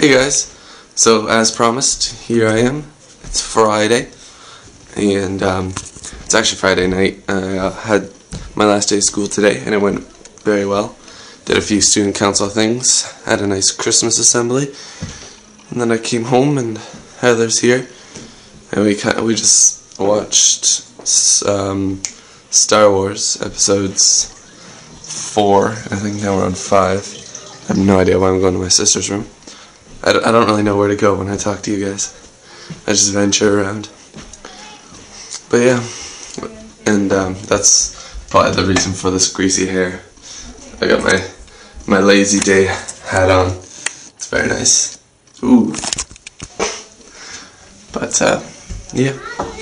Hey guys, so as promised, here I am. It's Friday, and it's actually Friday night. I had my last day of school today, and it went very well. Did a few student council things, had a nice Christmas assembly, and then I came home, and Heather's here, and we just watched Star Wars episodes 4. I think now we're on 5. I have no idea why I'm going to my sister's room. I don't really know where to go when I talk to you guys. I just venture around. But yeah, and that's probably the reason for this greasy hair. I got my lazy day hat on. It's very nice. Ooh. But yeah.